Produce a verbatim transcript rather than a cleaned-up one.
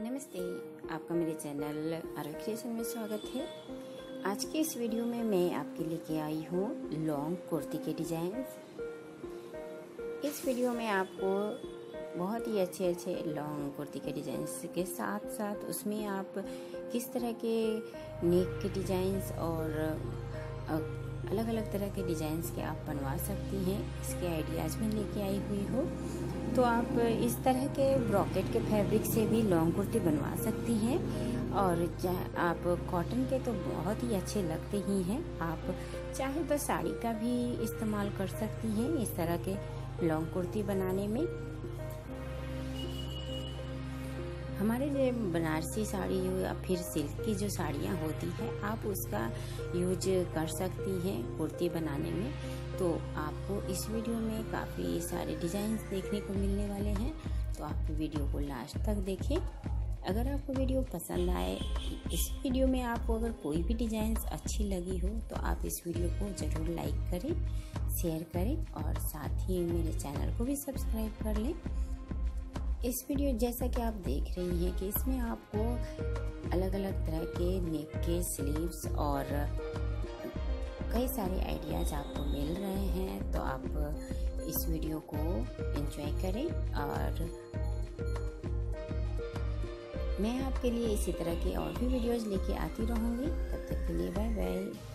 नमस्ते, आपका मेरे चैनल आरोही क्रिएशन में स्वागत है। आज के इस वीडियो में मैं आपके लिए लेके आई हूँ लॉन्ग कुर्ती के डिज़ाइंस। इस वीडियो में आपको बहुत ही अच्छे अच्छे लॉन्ग कुर्ती के डिज़ाइंस के साथ साथ उसमें आप किस तरह के नेक के डिज़ाइंस और अलग अलग तरह के डिज़ाइंस के आप बनवा सकती हैं, इसके आइडियाज़ में लेके आई हुई हो। तो आप इस तरह के ब्रॉकेट के फैब्रिक से भी लॉन्ग कुर्ती बनवा सकती हैं, और आप कॉटन के तो बहुत ही अच्छे लगते ही हैं। आप चाहे तो साड़ी का भी इस्तेमाल कर सकती हैं इस तरह के लॉन्ग कुर्ती बनाने में। हमारे जो बनारसी साड़ी या फिर सिल्क की जो साड़ियाँ होती हैं, आप उसका यूज कर सकती हैं कुर्ती बनाने में। तो आपको इस वीडियो में काफ़ी सारे डिज़ाइंस देखने को मिलने वाले हैं, तो आप वीडियो को लास्ट तक देखें। अगर आपको वीडियो पसंद आए, इस वीडियो में आपको अगर कोई भी डिज़ाइंस अच्छी लगी हो तो आप इस वीडियो को ज़रूर लाइक करें, शेयर करें और साथ ही मेरे चैनल को भी सब्सक्राइब कर लें। इस वीडियो जैसा कि आप देख रही हैं कि इसमें आपको अलग अलग तरह के नेक के स्लीव्स और कई सारे आइडियाज़ आपको मिल रहे हैं। तो आप इस वीडियो को एंजॉय करें, और मैं आपके लिए इसी तरह के और भी वीडियोज़ लेके आती रहूँगी। तब तक के लिए बाय बाय।